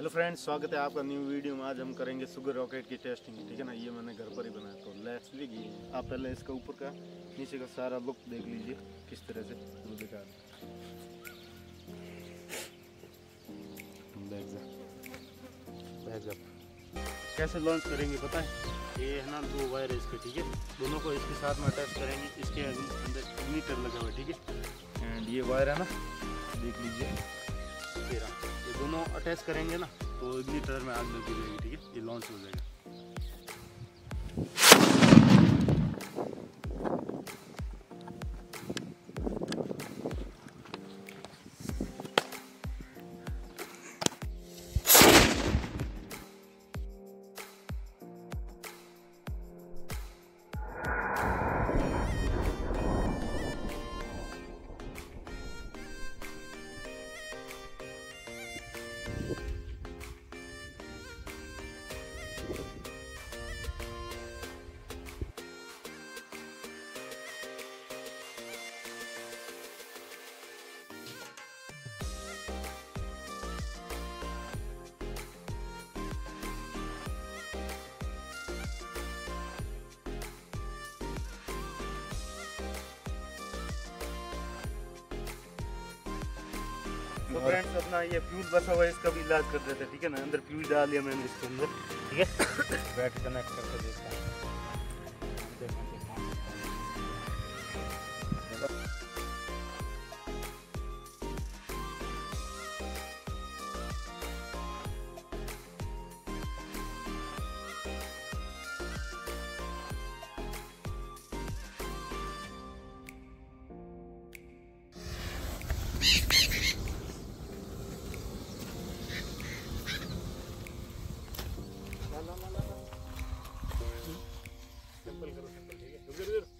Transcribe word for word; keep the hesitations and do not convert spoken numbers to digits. Hello friends, स्वागत है आपका न्यू वीडियो में। आज हम करेंगे शुगर रॉकेट की टेस्टिंग, ठीक है ना। ये मैंने घर पर ही बनाया, तो लेट्स बिगिन। आप पहले इसका ऊपर का नीचे का सारा बुक देख लीजिए किस तरह से वो दिखा रहे हैं। कैसे लॉन्च करेंगे पता है, ये है ना दो वायर है इसके, ठीक है। दोनों को इसके साथ में अटैच करेंगे। इसके अंदर मीटर लगा हुआ है, ठीक है। एंड ये वायर है ना, देख लीजिए तेरा, ये दोनों अटैच करेंगे ना तो इग्निटर में आग लग जाएगी, ठीक है। ये लॉन्च हो जाएगा। तो फ्रेंड्स, अपना ये फ्यूज बसा हुआ है, इसका भी इलाज कर देते हैं, ठीक है ना। अंदर फ्यूज डाल लिया मैंने इसके अंदर, ठीक है। बैट कनेक्ट करके देता हूं। सिंपल करो, सिंपल, ठीक है।